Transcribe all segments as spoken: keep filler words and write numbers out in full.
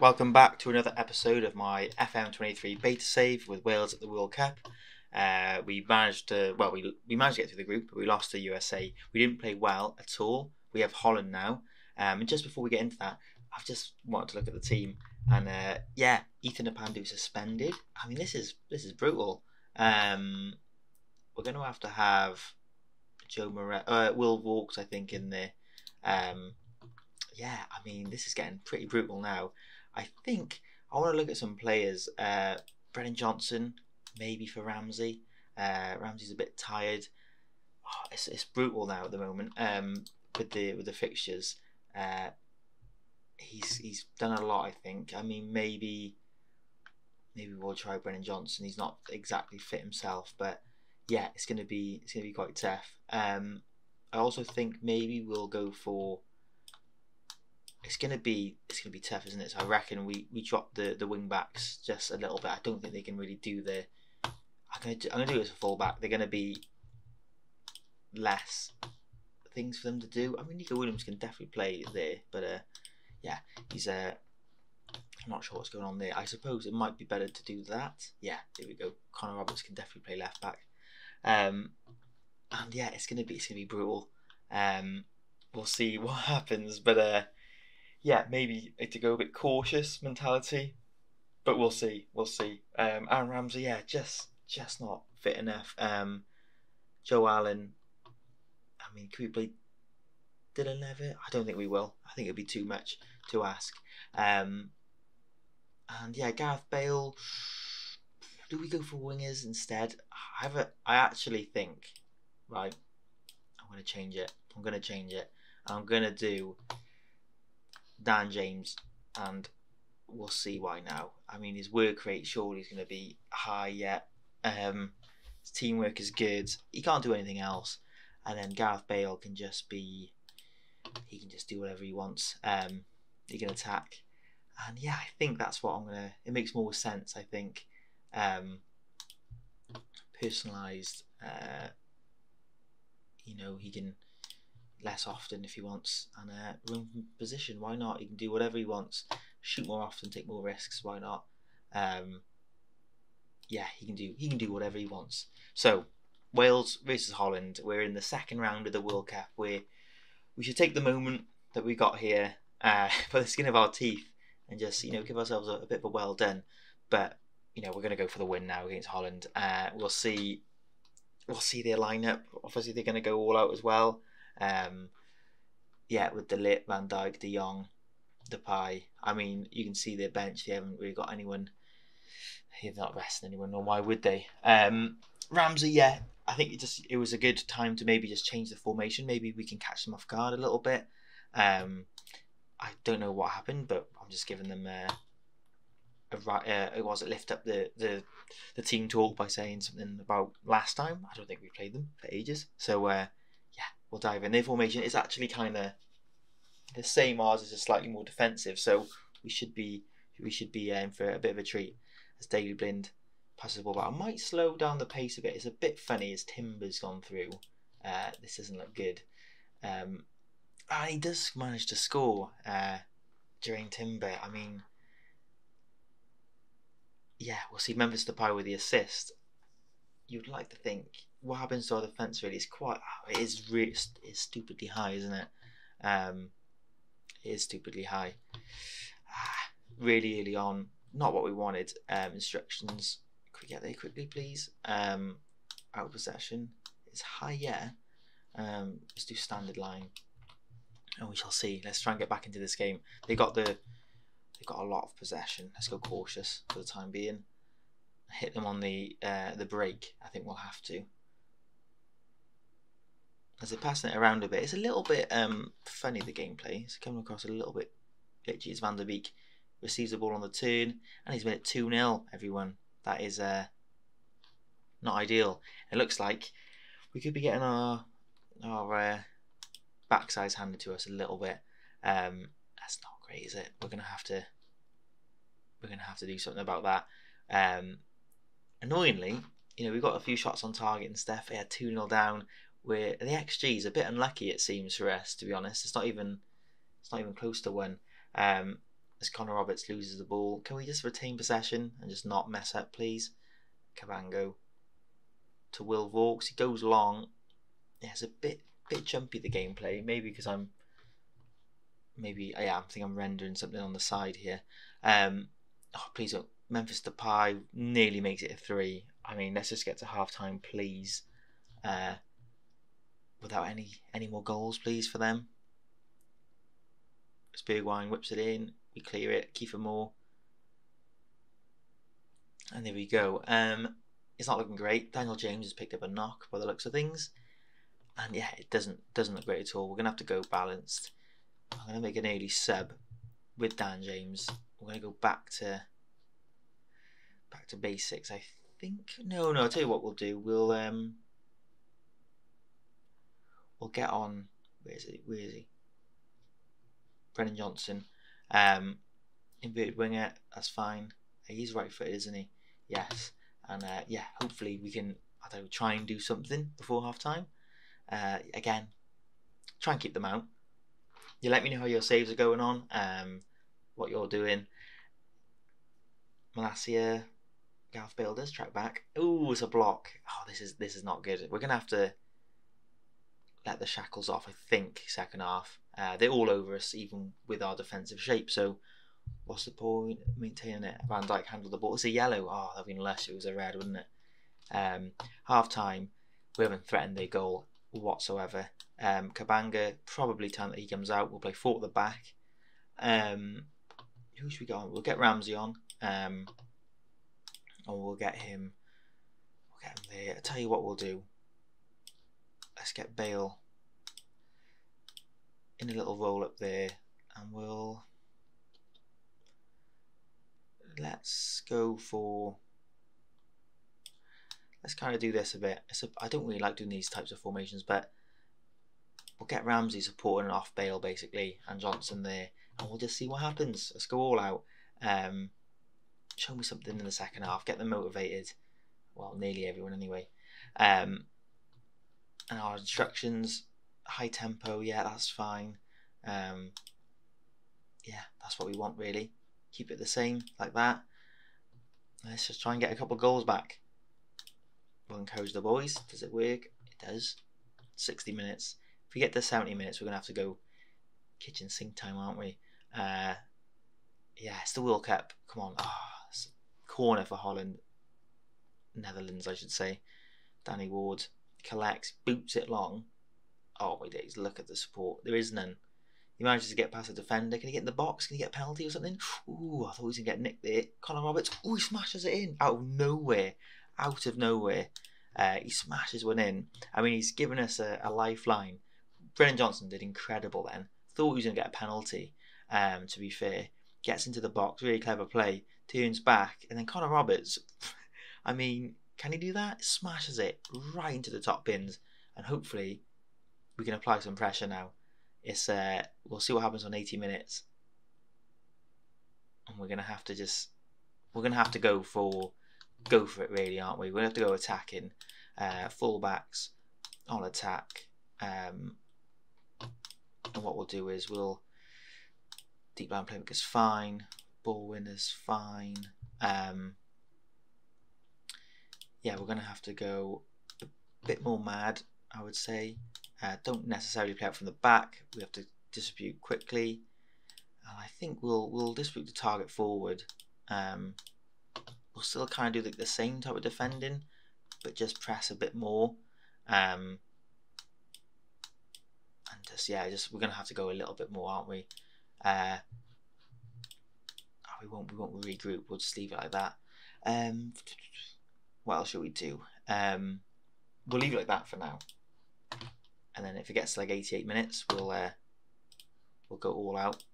Welcome back to another episode of my F M twenty-three beta save with Wales at the World Cup. Uh, we managed to, well, we, we managed to get through the group, but we lost to U S A. We didn't play well at all. We have Holland now. Um, and just before we get into that, I've just wanted to look at the team. And uh, yeah, Ethan Ampadu suspended. I mean, this is this is brutal. Um, we're going to have to have Joe Moret, uh, Will Vaulks, I think, in there. Um, yeah, I mean, this is getting pretty brutal now. I think I want to look at some players. Uh, Brennan Johnson, maybe for Ramsey. Uh, Ramsey's a bit tired. Oh, it's it's brutal now at the moment. Um, with the with the fixtures, uh, he's he's done a lot. I think. I mean, maybe maybe we'll try Brennan Johnson. He's not exactly fit himself, but yeah, it's gonna be it's gonna be quite tough. Um, I also think maybe we'll go for. It's gonna be it's gonna be tough, isn't it? So I reckon we we drop the the wing backs just a little bit. I don't think they can really do the. I'm gonna do, I'm gonna do it as a full back. They're gonna be less things for them to do. I mean, Nico Williams can definitely play there, but uh, yeah, he's uh, I'm not sure what's going on there. I suppose it might be better to do that. Yeah, there we go. Connor Roberts can definitely play left back. Um, and yeah, it's gonna be it's gonna be brutal. Um, we'll see what happens, but uh. Yeah, maybe to go a bit cautious mentality, but we'll see, we'll see. Um, Aaron Ramsey, yeah, just just not fit enough. Um, Joe Allen, I mean, could we play Dylan Levitt? I don't think we will. I think it'd be too much to ask. Um, and yeah, Gareth Bale. Do we go for wingers instead? I have a, I actually think, right, I'm gonna change it. I'm gonna change it. I'm gonna do. Dan James, and we'll see why now. I mean, his work rate surely is going to be high yet. Um, his teamwork is good. He can't do anything else. And then Gareth Bale can just be... He can just do whatever he wants. Um, he can attack. And yeah, I think that's what I'm going to... It makes more sense, I think. Um, Personalised. Uh, you know, he can... less often if he wants, and uh, room from position, why not? He can do whatever he wants, shoot more often, take more risks, why not? Um, yeah, he can do he can do whatever he wants. So, Wales versus Holland, we're in the second round of the World Cup, where we should take the moment that we got here uh, for the skin of our teeth, and just, you know, give ourselves a, a bit of a well done, but, you know, we're going to go for the win now against Holland. Uh, we'll see, we'll see their lineup. Obviously they're going to go all out as well. Um, yeah, with De Ligt, Van Dijk, De Jong, Depay. I mean, you can see their bench. They haven't really got anyone. They're not resting anyone, or why would they? Um, Ramsey, yeah, I think it just it was a good time to maybe just change the formation. Maybe we can catch them off guard a little bit. Um, I don't know what happened, but I'm just giving them a. a uh, it was it lift up the the the team talk by saying something about last time. I don't think we played them for ages, so. Uh, We'll dive in. Their formation is actually kind of the same. Ours is just slightly more defensive, so we should be we should be in for a bit of a treat. As Daley Blind passes the ball back, I might slow down the pace a bit. It's a bit funny as Timber's gone through. Uh, this doesn't look good. Um, and he does manage to score uh, during Timber. I mean, yeah, we'll see Memphis Depay with the assist. You'd like to think. What happens to our defence really is quite... It is really, it's stupidly high, isn't it? Um, it is stupidly high. Ah, really early on. Not what we wanted. Um, instructions. Could we get there quickly, please? Um, out of possession. It's high, yeah. Um, let's do standard line. And we shall see. Let's try and get back into this game. They got the... They got a lot of possession. Let's go cautious for the time being. Hit them on the uh, the break. I think we'll have to. As they're passing it around a bit, it's a little bit um, funny, the gameplay. It's coming across a little bit glitchy as Van Der Beek receives the ball on the turn, and he's made it two nil, everyone. That is uh, not ideal. It looks like we could be getting our our uh, backsides handed to us a little bit. Um, that's not great, is it? We're gonna have to we're gonna have to do something about that. Um, annoyingly, you know, we got a few shots on target and stuff. They had two nil down. We're, the X G is a bit unlucky, it seems, for us, to be honest. It's not even, it's not even close to one. Um, as Connor Roberts loses the ball. Can we just retain possession and just not mess up, please? Cabango to Will Vaulks. He goes long. Yeah, it's a bit bit jumpy, the gameplay. Maybe because I'm... Maybe, yeah, I think I'm rendering something on the side here. Um, oh, please don't. Memphis Depay nearly makes it a three. I mean, let's just get to half-time, please. Uh, without any any more goals, please, for them. Spearwine whips it in. We clear it. Kiefer Moore. And there we go. Um, it's not looking great. Daniel James has picked up a knock by the looks of things. And yeah, it doesn't doesn't look great at all. We're going to have to go balanced. I'm going to make an early sub with Dan James. We're going to go back to back to basics, I think. No, no, I'll tell you what we'll do. We'll um we'll get on. Where is he? Where is he? Brennan Johnson. Um, inverted winger, that's fine. He's right footed, isn't he? Yes. And uh, yeah, hopefully we can, I don't know, try and do something before half time. Uh, again, try and keep them out. You let me know how your saves are going on, um, what you're doing. Malacia, Gareth Bale does track back. Ooh, it's a block. Oh, this is this is not good. We're gonna have to let the shackles off, I think, second half. Uh, they're all over us, even with our defensive shape. So, what's the point maintaining it? Van Dijk handled the ball. It's a yellow. Oh, that'd been less. It was a red, wouldn't it? Um, half time. We haven't threatened their goal whatsoever. Um, Kabanga, probably time that he comes out, we'll play four at the back. Um, who should we get on? We'll get Ramsey on, um, and we'll get him. We'll get him there. I'll tell you what we'll do. Let's get Bale in a little roll up there, and we'll let's go for. Let's kind of do this a bit. It's a, I don't really like doing these types of formations, but. We'll get Ramsey supporting off Bale, basically, and Johnson there. And we'll just see what happens. Let's go all out. Um, show me something in the second half. Get them motivated. Well, nearly everyone anyway. Um, and our instructions, high tempo. Yeah, that's fine. Um, yeah, that's what we want, really. Keep it the same, like that. Let's just try and get a couple of goals back. We'll encourage the boys. Does it work? It does. sixty minutes. If we get to seventy minutes, we're going to have to go kitchen sink time, aren't we? Uh, yeah, it's the World Cup. Come on. Oh, it's a corner for Holland. Netherlands, I should say. Danny Ward collects, boots it long. Oh, my days. Look at the support. There is none. He manages to get past the defender. Can he get in the box? Can he get a penalty or something? Ooh, I thought he was going to get nicked there. Connor Roberts. Ooh, he smashes it in. Out of nowhere. Out of nowhere. Uh, he smashes one in. I mean, he's given us a, a lifeline. Brennan Johnson did incredible then. Thought he was going to get a penalty, um, to be fair. Gets into the box, really clever play, turns back, and then Connor Roberts, I mean, can he do that? Smashes it right into the top bins, and hopefully we can apply some pressure now. It's uh, we'll see what happens on eighty minutes. And we're going to have to just, we're going to have to go for, go for it really, aren't we? We're going to have to go attacking, uh, full-backs on attack, um, and what we'll do is we'll deep line playmaker's fine, ball winner's fine. Um, yeah, we're going to have to go a bit more mad, I would say. Uh, don't necessarily play out from the back. We have to distribute quickly, and I think we'll we'll distribute the target forward. Um, we'll still kind of do the, the same type of defending, but just press a bit more. Um, Just, yeah, just we're gonna have to go a little bit more, aren't we? Uh, oh, we won't, we won't regroup. We'll just leave it like that. Um, what else should we do? Um, we'll leave it like that for now, and then if it gets to like eighty-eight minutes, we'll uh, we'll go all out.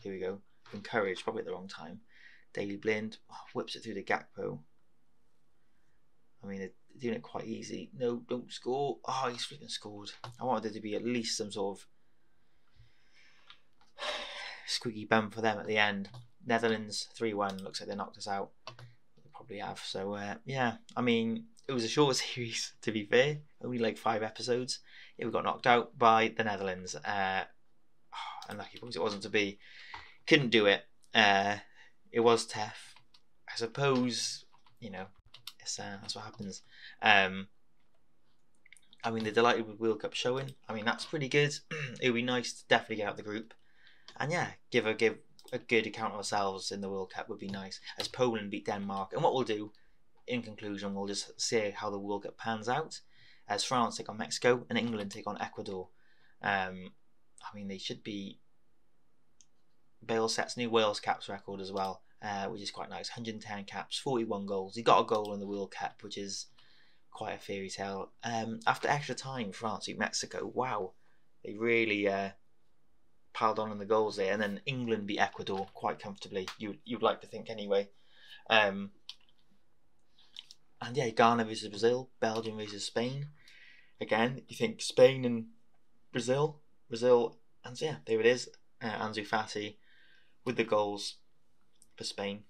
Here we go. Encourage, probably at the wrong time. Daley Blind, oh, whips it through to Gakpo. I mean, they're doing it quite easy. No, don't score. Oh, he's flipping scored. I wanted there to be at least some sort of squeaky bum for them at the end. Netherlands three one. Looks like they knocked us out. They probably have. So, uh, yeah. I mean, it was a short series, to be fair. Only like five episodes. Yeah, we got knocked out by the Netherlands. Uh, oh, unlucky boys. It wasn't to be. Couldn't do it. Uh, it was tough. I suppose, you know, it's, uh, that's what happens. Um, I mean, they're delighted with World Cup showing. I mean, that's pretty good. It would be nice to definitely get out of the group. And yeah, give a, give a good account of ourselves in the World Cup would be nice, as Poland beat Denmark. And what we'll do, in conclusion, we'll just see how the World Cup pans out, as France take on Mexico and England take on Ecuador. Um, I mean, they should be... Bale sets new Wales caps record as well, uh, which is quite nice. one hundred and ten caps, forty-one goals. He got a goal in the World Cup, which is quite a fairy tale. Um, after extra time, France beat Mexico. Wow, they really uh, piled on in the goals there. And then England beat Ecuador quite comfortably. You you'd like to think anyway. Um, and yeah, Ghana versus Brazil, Belgium versus Spain. Again, you think Spain and Brazil, Brazil, and yeah, there it is. Uh, Ansu Fati with the goals for Spain.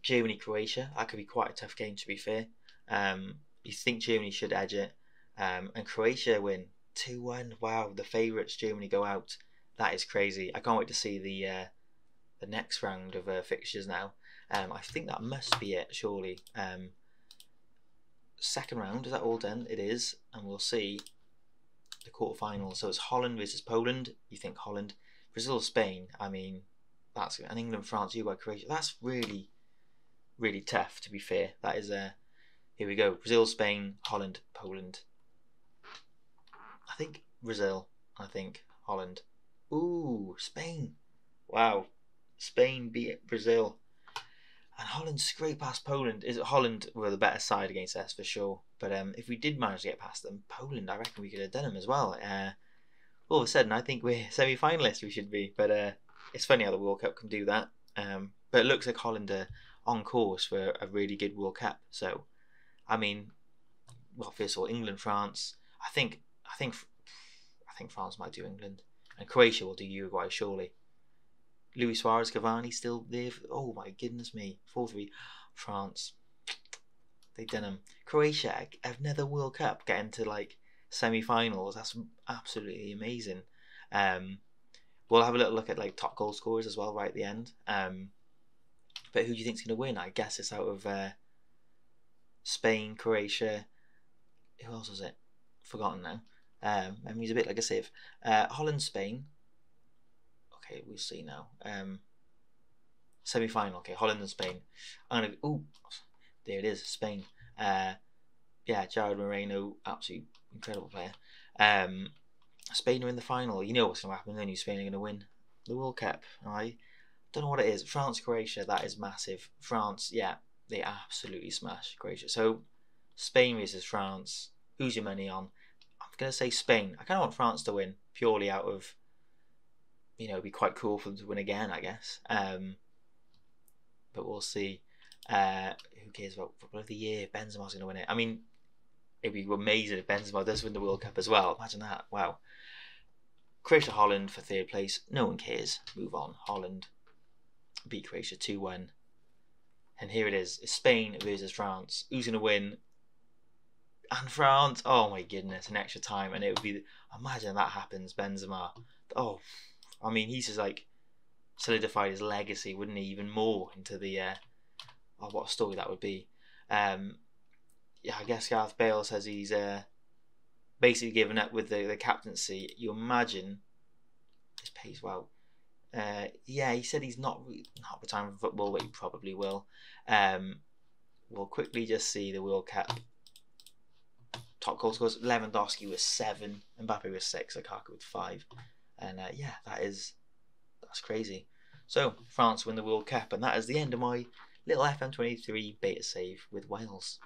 Germany, Croatia. That could be quite a tough game, to be fair. Um, you think Germany should edge it. Um, and Croatia win two one. Wow, the favourites, Germany, go out. That is crazy. I can't wait to see the uh, the next round of uh, fixtures now. Um, I think that must be it, surely. Um, second round, is that all done? It is. And we'll see the quarterfinals. So it's Holland versus Poland. You think Holland. Brazil, Spain. I mean, that's and England, France, Uruguay, Croatia. That's really, really tough. To be fair, that is a. Uh, here we go. Brazil, Spain, Holland, Poland. I think Brazil. I think Holland. Ooh, Spain. Wow, Spain beat Brazil, and Holland scraped past Poland. Is it Holland were the better side against us for sure? But um, if we did manage to get past them, Poland, I reckon we could have done them as well. Uh, All of a sudden, I think we're semi-finalists, we should be. But uh, it's funny how the World Cup can do that. Um, but it looks like Holland are on course for a really good World Cup. So, I mean, well, first of all, England, France. I think, I think, I think France might do England, and Croatia will do Uruguay surely. Luis Suarez, Cavani still there. For, oh my goodness me, four three, France. They've done them. Croatia, another World Cup, getting to like. Semi-finals. That's absolutely amazing. Um, we'll have a little look at like top goal scorers as well right at the end. Um, but who do you think's going to win? I guess it's out of uh, Spain, Croatia. Who else was it? Forgotten now. Um, I mean, he's a bit like a sieve. Uh, Holland, Spain. Okay, we'll see now. Um, semi-final. Okay, Holland and Spain. I'm gonna. Oh, there it is. Spain. Uh, yeah, Gerard Moreno, absolutely. Incredible player. Um, Spain are in the final. You know what's going to happen. They knew Spain are going to win the World Cup. I don't know what it is. France, Croatia, that is massive. France, yeah, they absolutely smash Croatia. So Spain versus France. Who's your money on? I'm going to say Spain. I kind of want France to win purely out of, you know, it'd be quite cool for them to win again, I guess. Um, but we'll see. Uh, who cares about football of the year? Benzema's going to win it. I mean, it'd be amazing if Benzema does win the World Cup as well. Imagine that. Wow. Croatia, Holland for third place. No one cares. Move on. Holland beat Croatia two one. And here it is. It's Spain versus France. Who's going to win? And France. Oh, my goodness. An extra time. And it would be... Imagine that happens. Benzema. Oh, I mean, he's just like solidified his legacy, wouldn't he? Even more into the... Uh, oh, what a story that would be. Um... Yeah, I guess Gareth Bale says he's uh, basically given up with the, the captaincy. You imagine this pays well. Uh, yeah, he said he's not re not retiring from football, but he probably will. Um, we'll quickly just see the World Cup top goal scores. Lewandowski with seven, Mbappe with six, Lukaku with five, and uh, yeah, that is that's crazy. So France win the World Cup, and that is the end of my little F M twenty-three beta save with Wales.